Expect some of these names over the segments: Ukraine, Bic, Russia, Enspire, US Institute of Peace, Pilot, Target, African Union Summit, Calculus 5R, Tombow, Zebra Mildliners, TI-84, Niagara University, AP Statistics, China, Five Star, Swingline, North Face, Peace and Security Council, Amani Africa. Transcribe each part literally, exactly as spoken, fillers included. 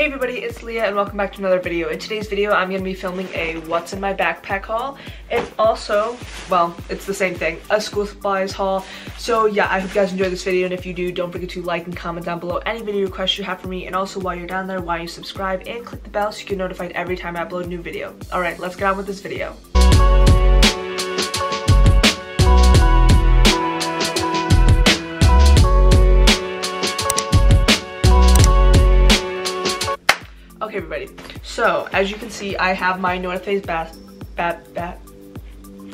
Hey everybody, it's Leah and welcome back to another video. In today's video, I'm going to be filming a what's in my backpack haul. It's also, well, it's the same thing, a school supplies haul. So yeah, I hope you guys enjoy this video, and if you do, don't forget to like and comment down below any video requests you have for me, and also while you're down there, why don't you subscribe and click the bell so you get notified every time I upload a new video. Alright, let's get on with this video. Okay everybody, so as you can see, I have my North Face bath, bat, bat,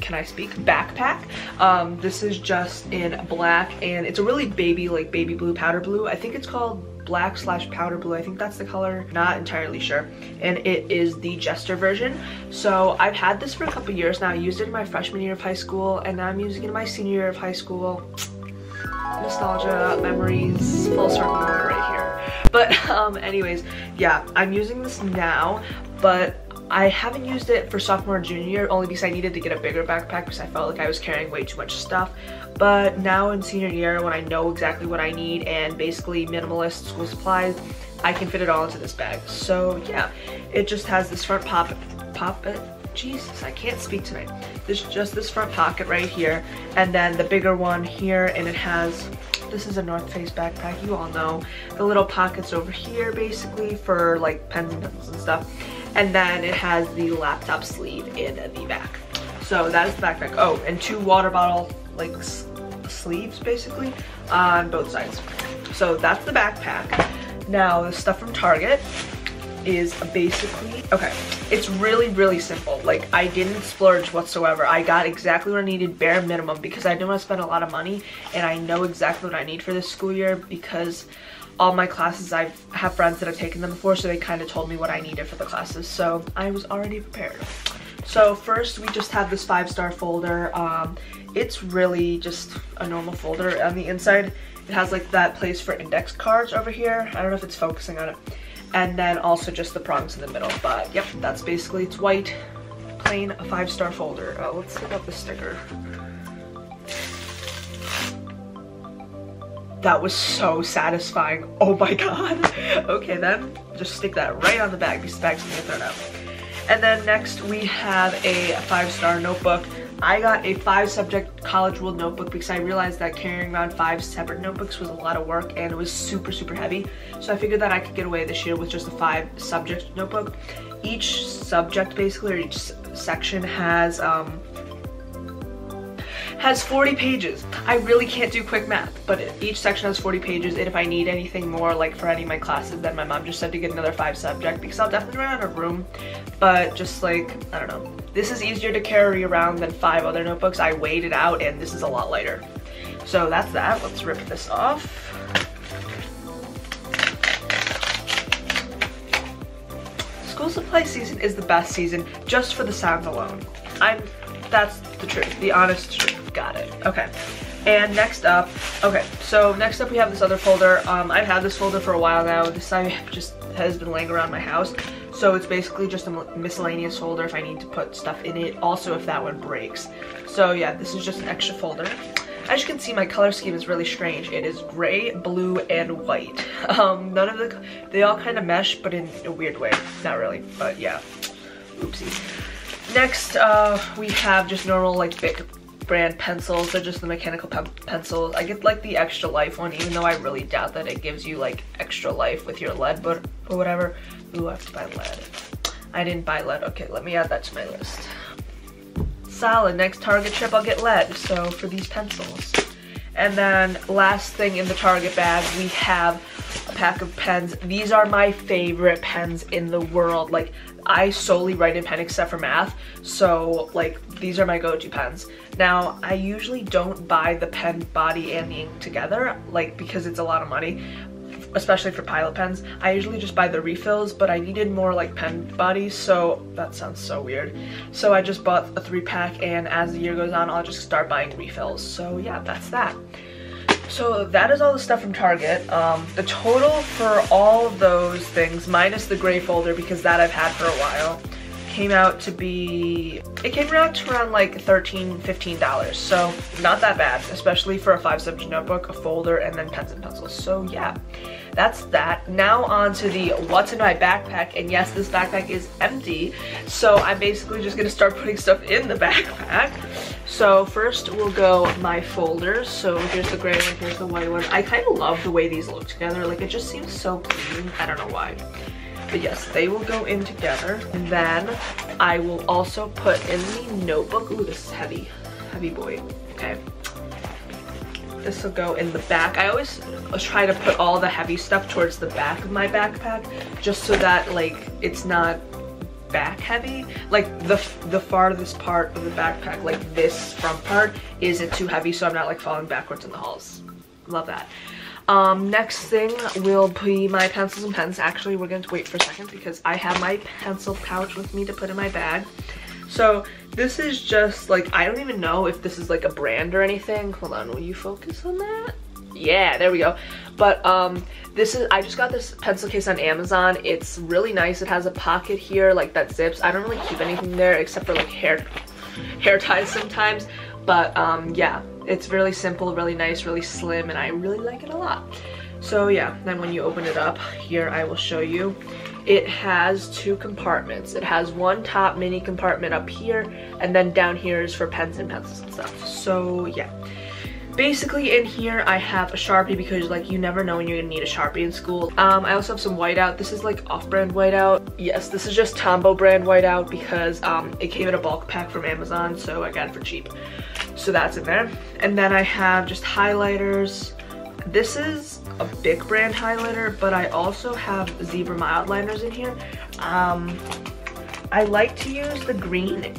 can I speak? backpack. Um, this is just in black, and it's a really baby, like baby blue, powder blue. I think it's called black slash powder blue. I think that's the color, not entirely sure. And it is the Jester version. So I've had this for a couple years now. I used it in my freshman year of high school, and now I'm using it in my senior year of high school. Nostalgia, memories, full circle right here. But um, anyways, yeah, I'm using this now, but I haven't used it for sophomore and junior year only because I needed to get a bigger backpack because I felt like I was carrying way too much stuff. But now in senior year, when I know exactly what I need and basically minimalist school supplies, I can fit it all into this bag. So yeah, it just has this front pop, pop it. Jesus, I can't speak tonight. There's just this front pocket right here, and then the bigger one here, and it has, this is a North Face backpack, you all know, the little pockets over here basically for like pens and pencils and stuff, and then it has the laptop sleeve in the back. So that is the backpack. Oh, and two water bottle like s sleeves basically on both sides. So that's the backpack. Now the stuff from Target is basically, okay, it's really really simple. Like, I didn't splurge whatsoever. I got exactly what I needed, bare minimum, because I didn't want to spend a lot of money, and I know exactly what I need for this school year because all my classes, I have friends that have taken them before, so they kind of told me what I needed for the classes, so I was already prepared. So first we just have this Five Star folder. Um, it's really just a normal folder. On the inside it has like that place for index cards over here. I don't know if it's focusing on it. And then also just the prongs in the middle, but yep, that's basically, it's white, plain, a Five Star folder. Uh, let's look up the sticker. That was so satisfying, oh my god. Okay then, just stick that right on the bag because the bag's gonna get thrown out. And then next we have a Five Star notebook. I got a five subject college ruled notebook because I realized that carrying around five separate notebooks was a lot of work and it was super super heavy. So I figured that I could get away this year with just a five subject notebook. Each subject basically, or each section has um, has forty pages. I really can't do quick math, but each section has forty pages, and if I need anything more, like for any of my classes, then my mom just said to get another five subject because I'll definitely run out of room. But just like, I don't know, this is easier to carry around than five other notebooks. I weighed it out and this is a lot lighter. So that's that. Let's rip this off. School supply season is the best season just for the sound alone. I'm that's the truth, the honest truth. Got it. Okay, and next up, okay, so next up we have this other folder. um I've had this folder for a while now. This time just has been laying around my house, so it's basically just a miscellaneous folder if I need to put stuff in it, also if that one breaks. So yeah, this is just an extra folder. As you can see, my color scheme is really strange. It is gray, blue, and white. Um none of the, they all kind of mesh, but in a weird way. Not really, but yeah, oopsies. Next uh we have just normal like Bic brand pencils. They're just the mechanical pe pencils. I get like the extra life one, even though I really doubt that it gives you like extra life with your lead, but or whatever. Ooh, I have to buy lead. I didn't buy lead. Okay, let me add that to my list. Solid. Next Target trip, I'll get lead. So for these pencils. And then last thing in the Target bag, we have a pack of pens. These are my favorite pens in the world. Like, I solely write in pen except for math, so like these are my go-to pens. Now I usually don't buy the pen body and the ink together, like because it's a lot of money, especially for Pilot pens. I usually just buy the refills, but I needed more like pen bodies, so that sounds so weird. So I just bought a three pack, and as the year goes on, I'll just start buying refills. So yeah, that's that. So that is all the stuff from Target. Um, the total for all of those things, minus the gray folder because that I've had for a while, came out to be, it came out to around like thirteen, fifteen dollars. So not that bad, especially for a five subject notebook, a folder, and then pens and pencils. So yeah, that's that. Now on to the what's in my backpack. And yes, this backpack is empty. So I'm basically just gonna start putting stuff in the backpack. So first we'll go my folders. So here's the gray one, here's the white one. I kind of love the way these look together. Like it just seems so clean. I don't know why. But yes, they will go in together. And then I will also put in the notebook. Ooh, this is heavy, heavy boy, okay. This will go in the back. I always try to put all the heavy stuff towards the back of my backpack just so that like it's not back heavy. Like the the farthest part of the backpack, like this front part, isn't too heavy so I'm not like falling backwards in the halls. Love that. Um, next thing will be my pencils and pens. Actually, we're going to wait for a second because I have my pencil pouch with me to put in my bag. So this is just like, I don't even know if this is like a brand or anything. Hold on, will you focus on that? Yeah, there we go. But um, this is, I just got this pencil case on Amazon. It's really nice. It has a pocket here like that zips. I don't really keep anything there except for like hair, hair ties sometimes. But um, yeah, it's really simple, really nice, really slim, and I really like it a lot. So yeah, then when you open it up, here I will show you. It has two compartments. It has one top mini compartment up here, and then down here is for pens and pencils and stuff. So yeah, basically in here I have a Sharpie because like you never know when you're gonna need a Sharpie in school. Um, I also have some whiteout. This is like off-brand whiteout. Yes, this is just Tombow brand whiteout because um, it came in a bulk pack from Amazon, so I got it for cheap. So that's in there. And then I have just highlighters. This is a Bic brand highlighter, but I also have Zebra Mildliners in here. Um, I like to use the green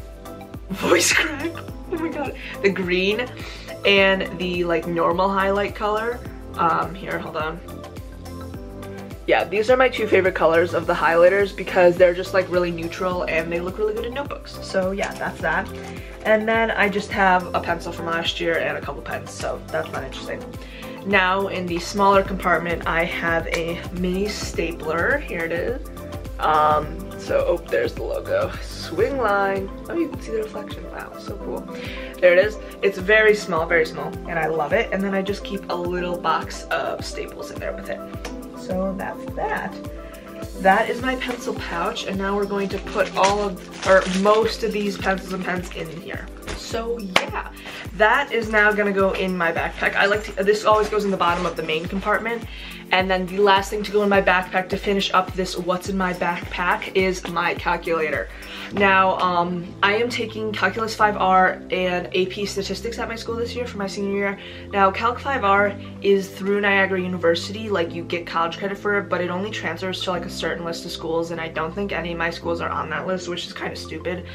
voice crack. Oh my god. The green and the like normal highlight color. Um, here, hold on. Yeah, these are my two favorite colors of the highlighters because they're just like really neutral and they look really good in notebooks. So yeah, that's that. And then I just have a pencil from last year and a couple pens, so that's not interesting. Now in the smaller compartment, I have a mini stapler. Here it is. Um, so, oh, there's the logo. Swingline. Oh, you can see the reflection. Wow, so cool. There it is. It's very small, very small, and I love it. And then I just keep a little box of staples in there with it. So that's that. That is my pencil pouch, and now we're going to put all of, or most of these pencils and pens in here. So yeah, that is now gonna go in my backpack. I like to, this always goes in the bottom of the main compartment. And then the last thing to go in my backpack to finish up this what's in my backpack is my calculator. Now, um, I am taking Calculus five R and A P Statistics at my school this year for my senior year. Now, Calc five R is through Niagara University, like you get college credit for it, but it only transfers to like a certain list of schools, and I don't think any of my schools are on that list, which is kind of stupid.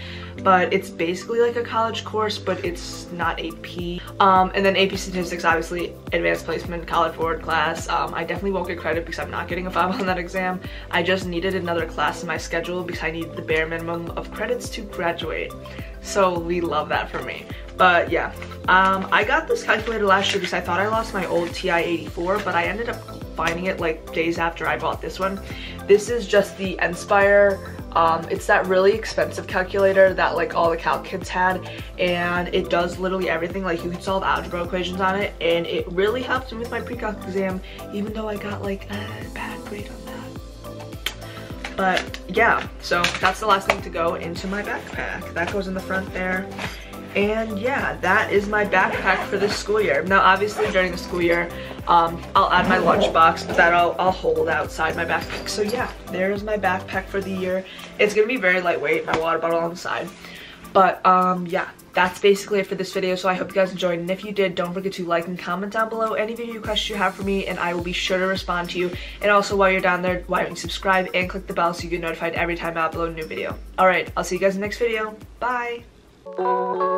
But it's basically like a college course, but it's not A P. Um, and then A P Statistics, obviously, advanced placement, college board class. Um, I definitely won't get credit because I'm not getting a five on that exam. I just needed another class in my schedule because I need the bare minimum of credits to graduate. So we love that for me. But yeah, um, I got this calculator last year because I thought I lost my old T I eighty-four, but I ended up finding it like days after I bought this one. This is just the Enspire. Um, it's that really expensive calculator that like all the calc kids had, and it does literally everything. Like you can solve algebra equations on it, and it really helped me with my pre-calc exam, even though I got like a bad grade on that. But yeah, so that's the last thing to go into my backpack. That goes in the front there. And yeah, that is my backpack for this school year. Now obviously during the school year, um, I'll add my lunchbox, but that I'll, I'll hold outside my backpack. So yeah, there's my backpack for the year. It's gonna be very lightweight, my water bottle on the side. But um, yeah, that's basically it for this video. So I hope you guys enjoyed, and if you did, don't forget to like and comment down below any video questions you have for me, and I will be sure to respond to you. And also while you're down there, why don't you subscribe and click the bell so you get notified every time I upload a new video. All right, I'll see you guys in the next video. Bye.